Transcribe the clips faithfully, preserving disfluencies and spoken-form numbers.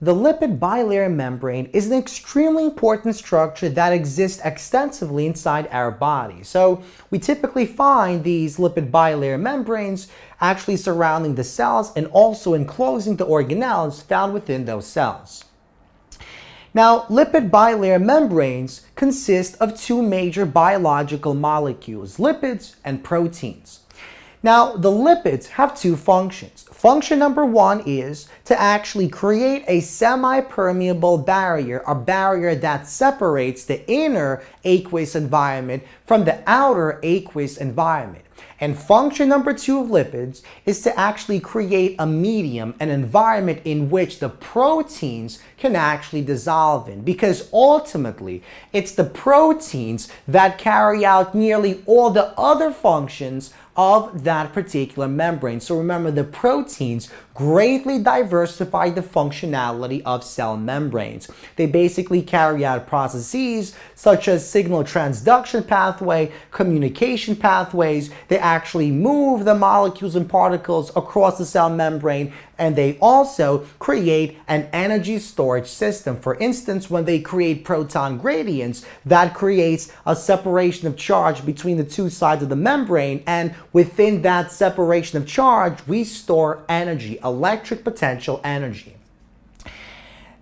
The lipid bilayer membrane is an extremely important structure that exists extensively inside our body. So we typically find these lipid bilayer membranes actually surrounding the cells and also enclosing the organelles found within those cells. Now, lipid bilayer membranes consist of two major biological molecules, lipids and proteins. Now, the lipids have two functions. Function number one is to actually create a semi-permeable barrier, a barrier that separates the inner aqueous environment from the outer aqueous environment. And function number two of lipids is to actually create a medium, an environment in which the proteins can actually dissolve in, because ultimately it's the proteins that carry out nearly all the other functions of that particular membrane. So remember, the proteins greatly diversify the functionality of cell membranes. They basically carry out processes such as signal transduction pathway, communication pathways. They actually move the molecules and particles across the cell membrane, and they also create an energy storage system. For instance, when they create proton gradients, that creates a separation of charge between the two sides of the membrane, and within that separation of charge, we store energy, electric potential energy.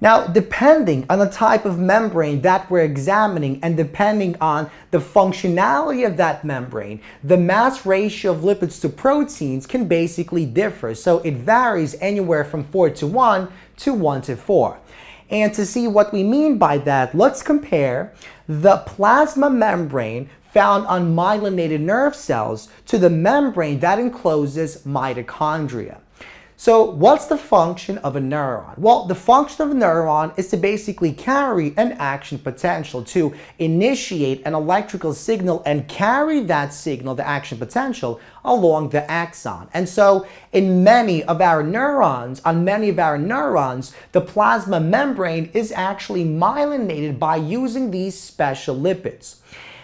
Now, depending on the type of membrane that we're examining and depending on the functionality of that membrane, the mass ratio of lipids to proteins can basically differ. So it varies anywhere from four to one to one to four. And to see what we mean by that, let's compare the plasma membrane found on myelinated nerve cells to the membrane that encloses mitochondria. So what's the function of a neuron? Well, the function of a neuron is to basically carry an action potential, to initiate an electrical signal and carry that signal, the action potential, along the axon. And so in many of our neurons, on many of our neurons, the plasma membrane is actually myelinated by using these special lipids,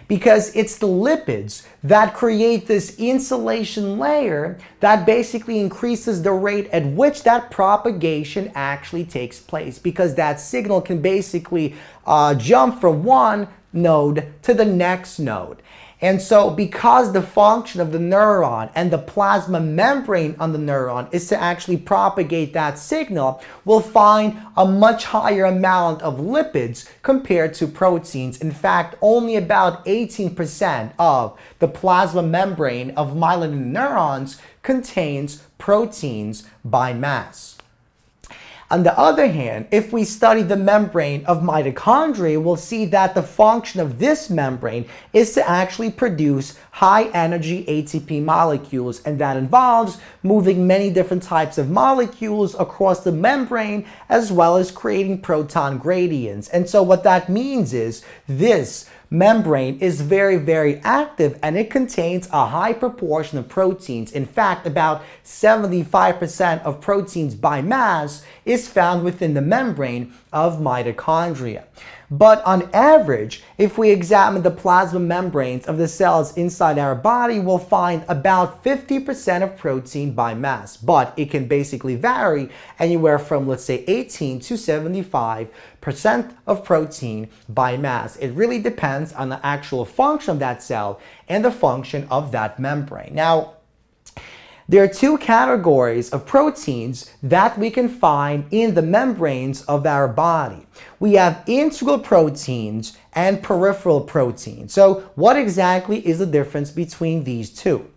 because it's the lipids that create this insulation layer that basically increases the rate at which that propagation actually takes place, because that signal can basically uh, jump from one node to the next node. And so because the function of the neuron and the plasma membrane on the neuron is to actually propagate that signal, we'll find a much higher amount of lipids compared to proteins. In fact, only about eighteen percent of the plasma membrane of myelinated neurons contains proteins by mass. On the other hand, if we study the membrane of mitochondria, we'll see that the function of this membrane is to actually produce high energy A T P molecules, and that involves moving many different types of molecules across the membrane, as well as creating proton gradients. And so what that means is this membrane is very, very active, and it contains a high proportion of proteins. In fact, about seventy-five percent of proteins by mass is found within the membrane of mitochondria. But on average, if we examine the plasma membranes of the cells inside our body, we'll find about fifty percent of protein by mass, but it can basically vary anywhere from, let's say, eighteen to seventy-five percent of protein by mass. It really depends on the actual function of that cell and the function of that membrane. Now, there are two categories of proteins that we can find in the membranes of our body. We have integral proteins and peripheral proteins. So what exactly is the difference between these two?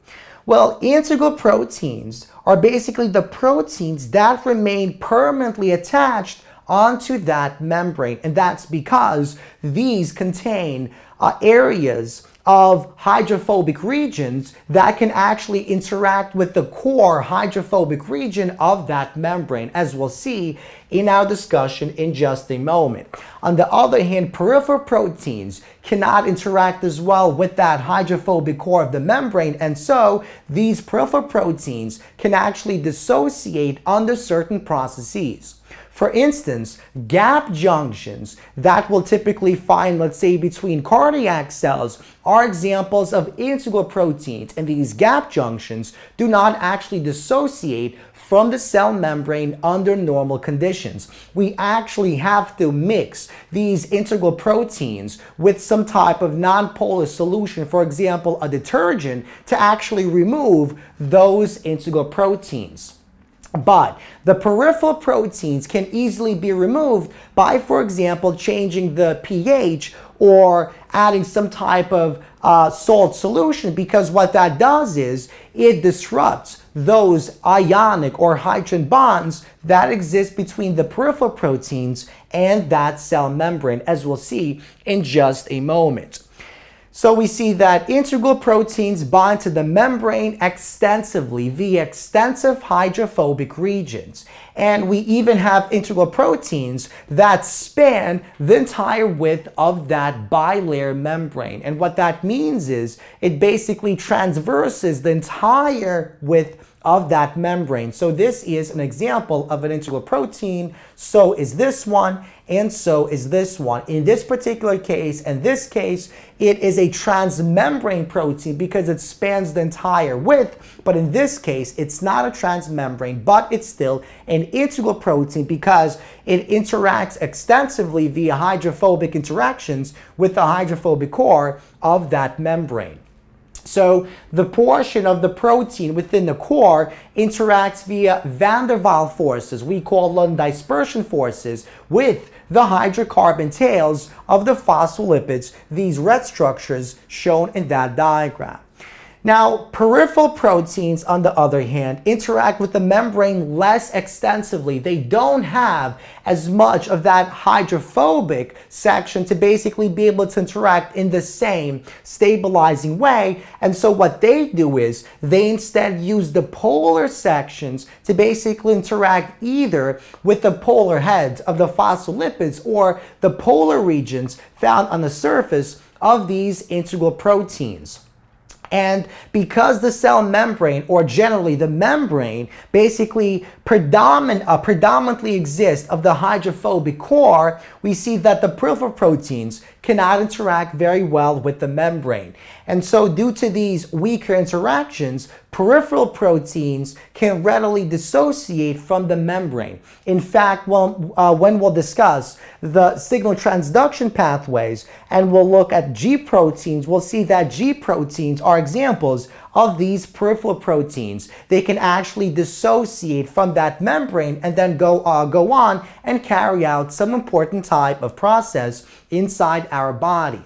Well, integral proteins are basically the proteins that remain permanently attached onto that membrane, and that's because these contain uh, areas of hydrophobic regions that can actually interact with the core hydrophobic region of that membrane, as we'll see in our discussion in just a moment. On the other hand, peripheral proteins cannot interact as well with that hydrophobic core of the membrane, and so these peripheral proteins can actually dissociate under certain processes. For instance, gap junctions that we'll typically find, let's say, between cardiac cells are examples of integral proteins, and these gap junctions do not actually dissociate from the cell membrane under normal conditions. We actually have to mix these integral proteins with some type of nonpolar solution, for example, a detergent, to actually remove those integral proteins. But the peripheral proteins can easily be removed by, for example, changing the pH or adding some type of uh, salt solution, because what that does is it disrupts those ionic or hydrogen bonds that exist between the peripheral proteins and that cell membrane, as we'll see in just a moment. So we see that integral proteins bind to the membrane extensively via extensive hydrophobic regions. And we even have integral proteins that span the entire width of that bilayer membrane. And what that means is it basically transverses the entire width of that membrane. So this is an example of an integral protein. So is this one, and so is this one. In this particular case, in this case, it is a transmembrane protein because it spans the entire width, but in this case, it's not a transmembrane, but it's still an integral protein because it interacts extensively via hydrophobic interactions with the hydrophobic core of that membrane. So the portion of the protein within the core interacts via van der Waals forces, we call them dispersion forces, with the hydrocarbon tails of the phospholipids, these red structures shown in that diagram. Now, peripheral proteins, on the other hand, interact with the membrane less extensively. They don't have as much of that hydrophobic section to basically be able to interact in the same stabilizing way. And so what they do is they instead use the polar sections to basically interact either with the polar heads of the phospholipids or the polar regions found on the surface of these integral proteins. And because the cell membrane, or generally the membrane, basically predomin- uh, predominantly exists of the hydrophobic core, we see that the peripheral proteins cannot interact very well with the membrane. And so due to these weaker interactions, peripheral proteins can readily dissociate from the membrane. In fact, well, uh, when we'll discuss the signal transduction pathways and we'll look at G proteins, we'll see that G proteins are examples of these peripheral proteins. They can actually dissociate from that membrane and then go, uh, go on and carry out some important type of process inside our body.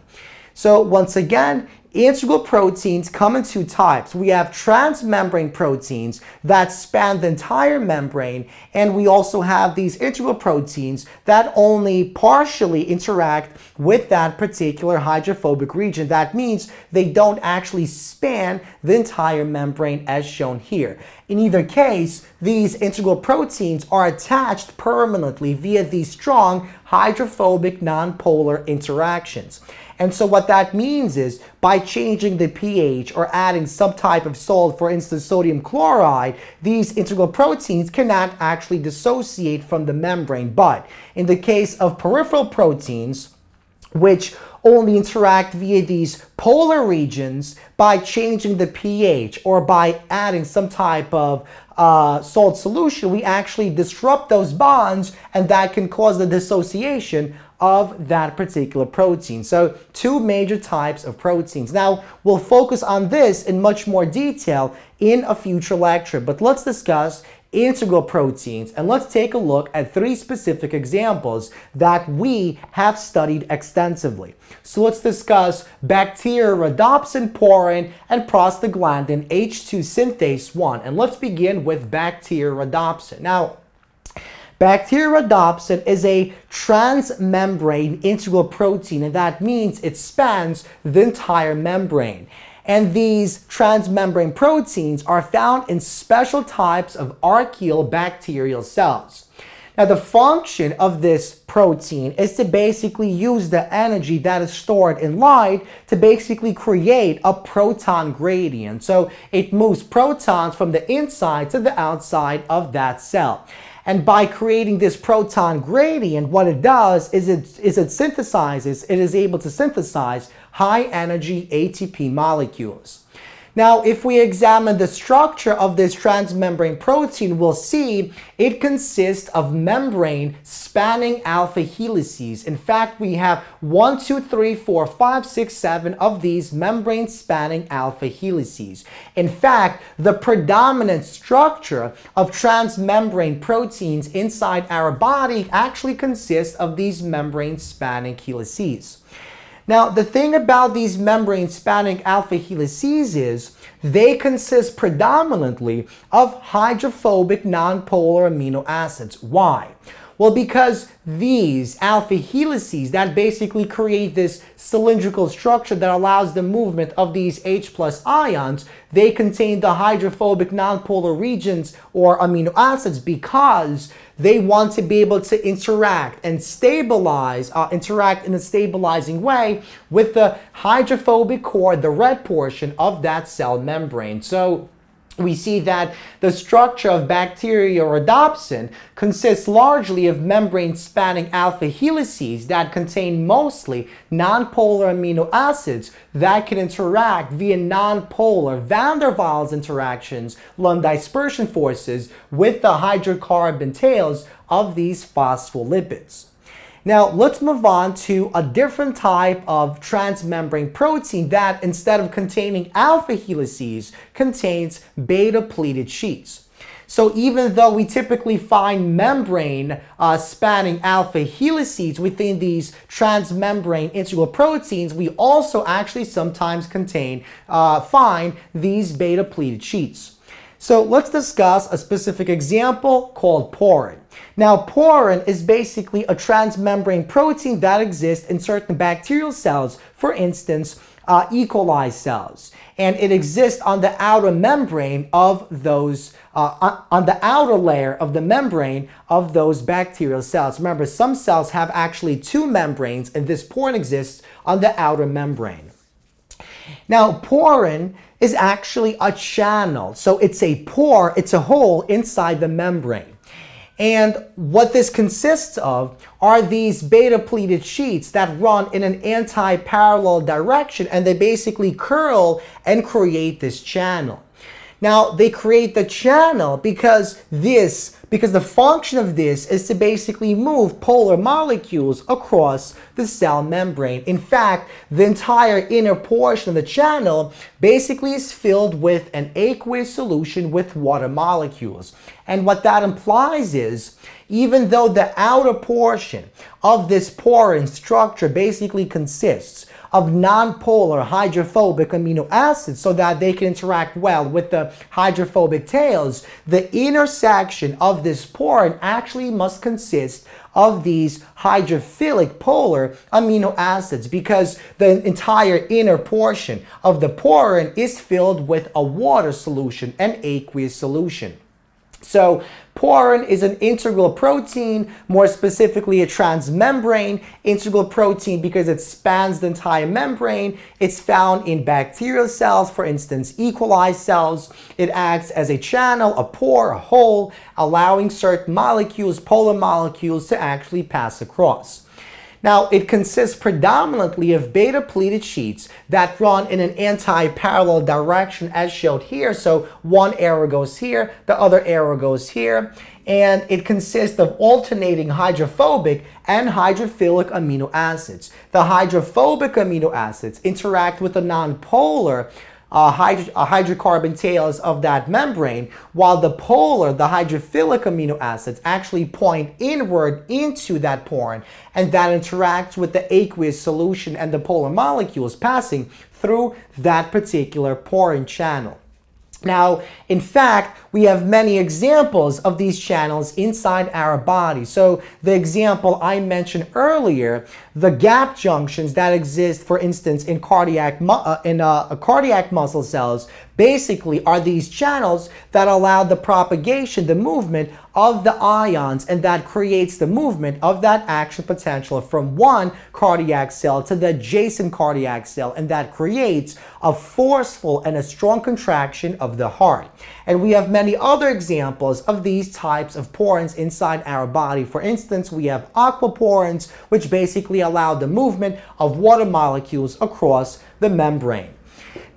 So once again, integral proteins come in two types. We have transmembrane proteins that span the entire membrane, and we also have these integral proteins that only partially interact with that particular hydrophobic region. That means they don't actually span the entire membrane as shown here. In either case, these integral proteins are attached permanently via these strong hydrophobic nonpolar interactions. And so what that means is by changing the pH or adding some type of salt, for instance sodium chloride, these integral proteins cannot actually dissociate from the membrane. But in the case of peripheral proteins, which only interact via these polar regions, by changing the pH or by adding some type of uh, salt solution, we actually disrupt those bonds, and that can cause the dissociation of that particular protein. So two major types of proteins. Now we'll focus on this in much more detail in a future lecture, but let's discuss integral proteins, and let's take a look at three specific examples that we have studied extensively. So let's discuss bacteriorhodopsin, porin, and prostaglandin H two synthase one, and let's begin with bacteriorhodopsin. Now, bacteriorhodopsin is a transmembrane integral protein, and that means it spans the entire membrane. And these transmembrane proteins are found in special types of archaeal bacterial cells. Now, the function of this protein is to basically use the energy that is stored in light to basically create a proton gradient. So it moves protons from the inside to the outside of that cell. And by creating this proton gradient, what it does is it, is it synthesizes, it is able to synthesize high energy A T P molecules. Now, if we examine the structure of this transmembrane protein, we'll see it consists of membrane-spanning alpha helices. In fact, we have one, two, three, four, five, six, seven of these membrane-spanning alpha helices. In fact, the predominant structure of transmembrane proteins inside our body actually consists of these membrane-spanning helices. Now, the thing about these membrane-spanning alpha helices is they consist predominantly of hydrophobic nonpolar amino acids. Why? Well, because these alpha helices that basically create this cylindrical structure that allows the movement of these H plus ions, they contain the hydrophobic nonpolar regions or amino acids because they want to be able to interact and stabilize, uh, interact in a stabilizing way with the hydrophobic core, the red portion of that cell membrane. So we see that the structure of bacteriorhodopsin consists largely of membrane-spanning alpha helices that contain mostly nonpolar amino acids that can interact via nonpolar van der Waals interactions, Lund-dispersion forces, with the hydrocarbon tails of these phospholipids. Now, let's move on to a different type of transmembrane protein that, instead of containing alpha helices, contains beta-pleated sheets. So even though we typically find membrane uh, spanning alpha helices within these transmembrane integral proteins, we also actually sometimes contain, uh, find these beta-pleated sheets. So let's discuss a specific example called porin. Now, porin is basically a transmembrane protein that exists in certain bacterial cells, for instance, uh, E. coli cells. And it exists on the outer membrane of those, uh, on the outer layer of the membrane of those bacterial cells. Remember, some cells have actually two membranes, and this porin exists on the outer membrane. Now, porin is actually a channel. So it's a pore, it's a hole inside the membrane. And what this consists of are these beta-pleated sheets that run in an anti-parallel direction, and they basically curl and create this channel. Now, they create the channel because this, because the function of this is to basically move polar molecules across the cell membrane. In fact, the entire inner portion of the channel basically is filled with an aqueous solution with water molecules. And what that implies is, even though the outer portion of this porin structure basically consists of nonpolar hydrophobic amino acids so that they can interact well with the hydrophobic tails, the inner section of this porin actually must consist of these hydrophilic polar amino acids because the entire inner portion of the porin is filled with a water solution, an aqueous solution. So porin is an integral protein, more specifically a transmembrane integral protein because it spans the entire membrane. It's found in bacterial cells, for instance, E. coli cells. It acts as a channel, a pore, a hole, allowing certain molecules, polar molecules, to actually pass across. Now, it consists predominantly of beta-pleated sheets that run in an anti-parallel direction as shown here. So one arrow goes here, the other arrow goes here. And it consists of alternating hydrophobic and hydrophilic amino acids. The hydrophobic amino acids interact with the nonpolar Uh, hydro uh, hydrocarbon tails of that membrane, while the polar, the hydrophilic amino acids actually point inward into that porin, and that interacts with the aqueous solution and the polar molecules passing through that particular porin channel. Now, in fact, we have many examples of these channels inside our body. So the example I mentioned earlier, the gap junctions that exist, for instance, in cardiac, uh, in, uh, cardiac muscle cells, basically are these channels that allow the propagation, the movement of the ions, and that creates the movement of that action potential from one cardiac cell to the adjacent cardiac cell, and that creates a forceful and a strong contraction of the heart. And we have many other examples of these types of porins inside our body. For instance, we have aquaporins, which basically allow the movement of water molecules across the membrane.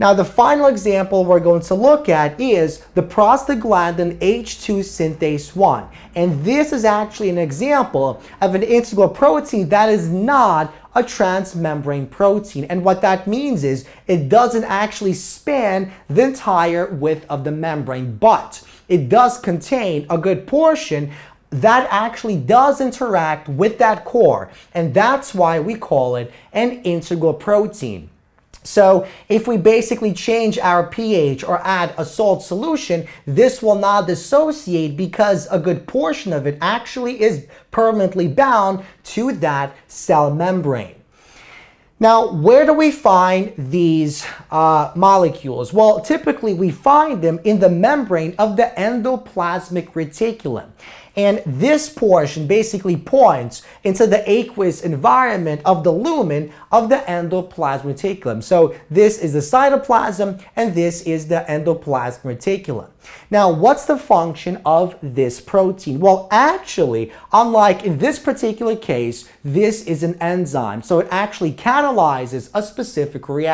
Now, the final example we're going to look at is the prostaglandin H two synthase one. And this is actually an example of an integral protein that is not a transmembrane protein. And what that means is it doesn't actually span the entire width of the membrane, but it does contain a good portion that actually does interact with that core. And that's why we call it an integral protein. So if we basically change our pH or add a salt solution, this will not dissociate because a good portion of it actually is permanently bound to that cell membrane. Now, where do we find these uh, molecules? Well, typically we find them in the membrane of the endoplasmic reticulum. And this portion basically points into the aqueous environment of the lumen of the endoplasmic reticulum. So this is the cytoplasm and this is the endoplasmic reticulum. Now, what's the function of this protein? Well, actually, unlike in this particular case, this is an enzyme. So it actually catalyzes a specific reaction.